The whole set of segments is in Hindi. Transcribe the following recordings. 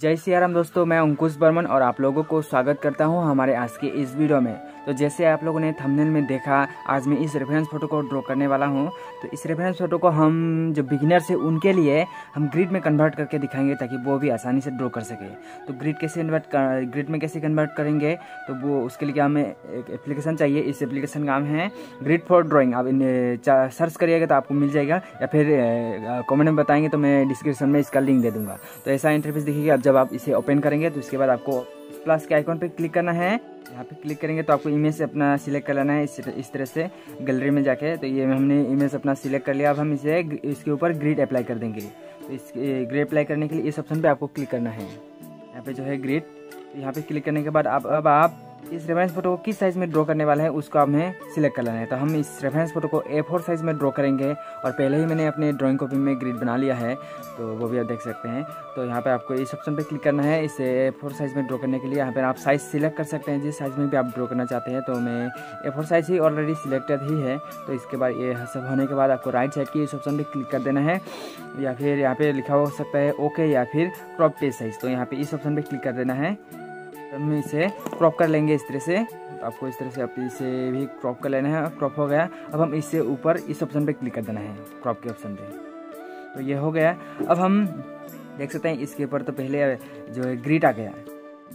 जय सियाराम दोस्तों, मैं अंकुश बर्मन और आप लोगों को स्वागत करता हूं हमारे आज के इस वीडियो में। तो जैसे आप लोगों ने थंबनेल में देखा, आज मैं इस रेफरेंस फोटो को ड्रॉ करने वाला हूं। तो इस रेफरेंस फोटो को हम जो बिगिनर्स हैं उनके लिए हम ग्रिड में कन्वर्ट करके दिखाएंगे ताकि वो भी आसानी से ड्रॉ कर सके। तो ग्रिड में कैसे कन्वर्ट करेंगे, तो वो उसके लिए हमें एक एप्लीकेशन चाहिए। इस एप्लीकेशन का नाम है ग्रिड फॉर ड्राइंग। आप सर्च करिएगा तो आपको मिल जाएगा, या फिर कॉमेंट में बताएंगे तो मैं डिस्क्रिप्शन में इसका लिंक दे दूँगा। तो ऐसा इंटरफेस दिखेगा। जब आप इसे ओपन करेंगे तो इसके बाद आपको प्लस के आइकॉन पे क्लिक करना है। यहाँ पे क्लिक करेंगे तो आपको इमेज अपना सिलेक्ट कर लेना है इस तरह से गैलरी में जाके। तो ये हमने इमेज अपना सिलेक्ट कर लिया। अब हम इसे इसके ऊपर ग्रिड अप्लाई कर देंगे। तो इस ग्रिड अप्लाई करने के लिए इस ऑप्शन पे आपको क्लिक करना है। यहाँ पे जो है ग्रिड, यहाँ पे क्लिक करने के बाद अब आप इस रेफरेंस फोटो को किस साइज़ में ड्रॉ करने वाला है उसको हमें सिलेक्ट कर लेना है। तो हम इस रेफरेंस फोटो को A4 साइज़ में ड्रॉ करेंगे और पहले ही मैंने अपने ड्राइंग कॉपी में ग्रिड बना लिया है, तो वो भी आप देख सकते हैं। तो यहाँ पे आपको इस ऑप्शन पे क्लिक करना है। इसे A4 साइज़ में ड्रॉ करने के लिए यहाँ पर आप साइज़ सिलेक्ट कर सकते हैं, जिस साइज़ में भी आप ड्रॉ करना चाहते हैं। तो मैं A4 साइज़ ही ऑलरेडी सिलेक्टेड ही है। तो इसके बाद ये सब होने के बाद आपको राइट साइड की इस ऑप्शन पर क्लिक कर देना है, या फिर यहाँ पर लिखा हो सकता है ओके या फिर क्रॉप पेज साइज़। तो यहाँ पर इस ऑप्शन पर क्लिक कर देना है। हम इसे क्रॉप कर लेंगे इस तरह से। तो आपको इस तरह से आप इसे भी क्रॉप कर लेना है। क्रॉप हो गया। अब हम इससे ऊपर इस ऑप्शन पे क्लिक कर देना है, क्रॉप के ऑप्शन पे। तो ये हो गया। अब हम देख सकते हैं इसके ऊपर तो पहले जो है ग्रिड आ गया।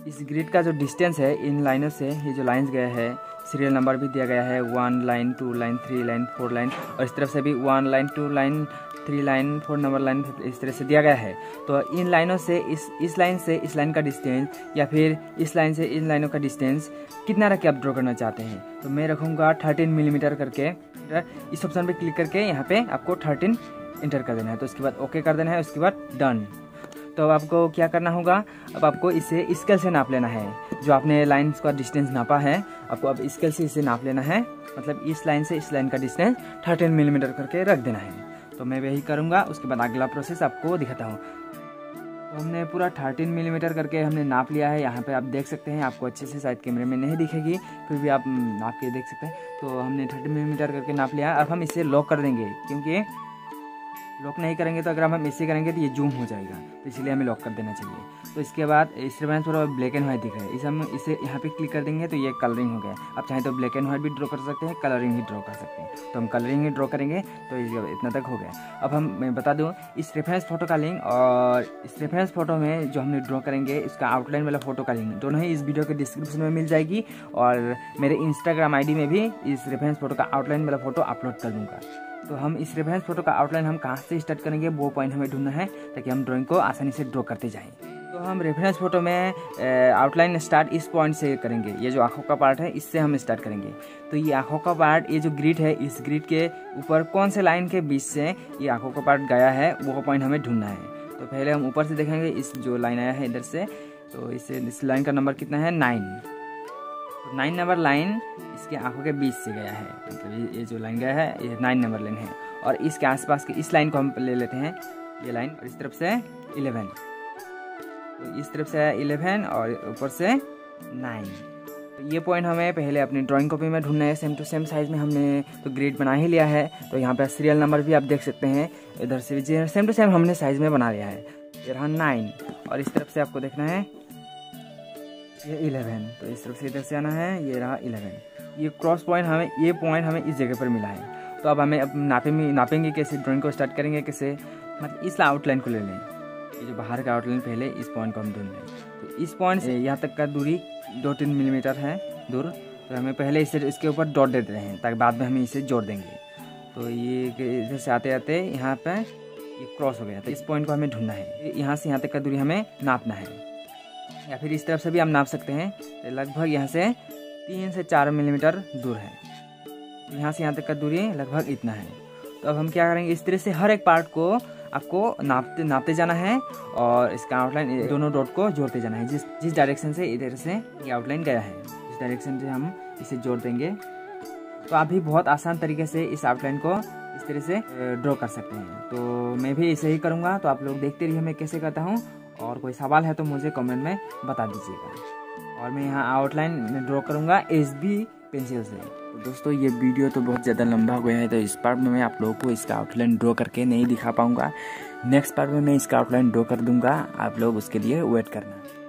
इस ग्रिड का जो डिस्टेंस है इन लाइनों से, ये जो लाइन्स गया है, सीरियल नंबर भी दिया गया है 1 लाइन 2 लाइन 3 लाइन 4 लाइन, और इस तरफ से भी 1 line 2 line 3 line 4 number line इस तरह से दिया गया है। तो इन लाइनों से इस लाइन से इस लाइन का डिस्टेंस, या फिर इस लाइन से इन लाइनों का डिस्टेंस कितना रख के आप ड्रॉ करना चाहते हैं। तो मैं रखूँगा 13 मिलीमीटर करके। इस ऑप्शन पे क्लिक करके यहाँ पे आपको 13 इंटर कर देना है। तो उसके बाद ओके कर देना है, उसके बाद डन। तो अब आपको क्या करना होगा, अब आपको इसे स्केल से नाप लेना है। जो आपने लाइन्स का डिस्टेंस नापा है, आपको अब स्केल से इसे नाप लेना है। मतलब इस लाइन से इस लाइन का डिस्टेंस 13 मिलीमीटर करके रख देना है। तो मैं वही करूँगा। उसके बाद अगला प्रोसेस आपको दिखाता हूँ। तो हमने पूरा 13 मिलीमीटर करके हमने नाप लिया है। यहाँ पे आप देख सकते हैं, आपको अच्छे से शायद कैमरे में नहीं दिखेगी, फिर भी आप नाप के देख सकते हैं। तो हमने 13 मिलीमीटर करके नाप लिया। अब हम इसे लॉक कर देंगे, क्योंकि लॉक नहीं करेंगे तो अगर हम इसे करेंगे तो ये जूम हो जाएगा, तो इसलिए हमें लॉक कर देना चाहिए। तो इसके बाद इस रेफरेंस थोड़ा ब्लैक एंड व्हाइट दिख रहा है, इसे हम इसे यहाँ पे क्लिक कर देंगे तो ये कलरिंग हो गया। आप चाहें तो ब्लैक एंड व्हाइट भी ड्रॉ कर सकते हैं, कलरिंग ही ड्रॉ कर सकते हैं। तो हम कलरिंग ही ड्रॉ करेंगे। तो इतना तक हो गया। अब मैं बता दूँ, इस रेफरेंस फोटो का लिंक और इस रेफरेंस फोटो में जो हमने ड्रॉ करेंगे इसका आउटलाइन वाला फोटो का लिंक दोनों ही इस वीडियो के डिस्क्रिप्शन में मिल जाएगी, और मेरे इंस्टाग्राम ID में भी इस रेफरेंस फोटो का आउटलाइन वाला फोटो अपलोड कर दूँगा। तो हम इस रेफरेंस फोटो का आउटलाइन हम कहाँ से स्टार्ट करेंगे वो पॉइंट हमें ढूंढना है, ताकि हम ड्राइंग को आसानी से ड्रॉ करते जाएं। तो हम रेफरेंस फोटो में आउटलाइन स्टार्ट इस पॉइंट से करेंगे। ये जो आँखों का पार्ट है इससे हम स्टार्ट करेंगे। तो ये आँखों का पार्ट, ये जो ग्रिड है, इस ग्रिड के ऊपर कौन से लाइन के बीच से ये आँखों का पार्ट गया है वो पॉइंट हमें ढूंढना है। तो पहले हम ऊपर से देखेंगे, इस जो लाइन आया है इधर से, तो इस लाइन का नंबर कितना है 9। 9 नंबर लाइन इसके आंखों के बीच से गया है। मतलब तो ये जो लाइन गया है ये 9 नंबर लाइन है, और इसके आसपास के इस लाइन को हम ले लेते हैं, ये लाइन, और इस तरफ से 11। तो इस तरफ से 11 और ऊपर से 9। तो ये पॉइंट हमें पहले अपनी ड्राइंग कॉपी में ढूंढना है। सेम टू सेम साइज़ में हमने तो ग्रिड बना ही लिया है। तो यहाँ पर सीरियल नंबर भी आप देख सकते हैं, इधर से भी सेम टू सेम हमने साइज़ में बना लिया है। ये रहा 9, और इस तरफ से आपको देखना है ये 11। तो इस तरफ से इधर से आना है, ये रहा 11। ये क्रॉस पॉइंट हमें, ये पॉइंट हमें इस जगह पर मिला है। तो अब हमें नापेंगे कैसे, ड्राइंग को स्टार्ट करेंगे कैसे। मतलब इस आउटलाइन को ले लें, ये जो बाहर का आउटलाइन, पहले इस पॉइंट को हम ढूंढ लें। तो इस पॉइंट से यहाँ तक का दूरी 2-3 मिलीमीटर है दूर। तो हमें पहले इसके ऊपर डॉट दे रहे हैं, ताकि बाद में हम इसे जोड़ देंगे। तो ये इधर से आते आते यहाँ पर ये क्रॉस हो गया। तो इस पॉइंट को हमें ढूंढना है, यहाँ से यहाँ तक का दूरी हमें नापना है, या फिर इस तरफ से भी हम नाप सकते हैं। तो लगभग यहाँ से 3 से 4 मिलीमीटर दूर है। यहाँ से यहाँ तक का दूरी लगभग इतना है। तो अब हम क्या करेंगे, इस तरह से हर एक पार्ट को आपको नापते जाना है, और इसका आउटलाइन दोनों डॉट को जोड़ते जाना है। जिस डायरेक्शन से इधर से ये आउटलाइन गया है, उस डायरेक्शन से हम इसे जोड़ देंगे। तो आप भी बहुत आसान तरीके से इस आउटलाइन को इस तरह से ड्रॉ कर सकते हैं। तो मैं भी ऐसे ही करूँगा। तो आप लोग देखते रहिए मैं कैसे करता हूँ, और कोई सवाल है तो मुझे कमेंट में बता दीजिएगा। और मैं यहाँ आउटलाइन ड्रॉ करूँगा HB पेंसिल से। दोस्तों ये वीडियो तो बहुत ज़्यादा लंबा हो गया है, तो इस पार्ट में मैं आप लोगों को इसका आउटलाइन ड्रॉ करके नहीं दिखा पाऊँगा। नेक्स्ट पार्ट में मैं इसका आउटलाइन ड्रॉ कर दूँगा, आप लोग उसके लिए वेट करना।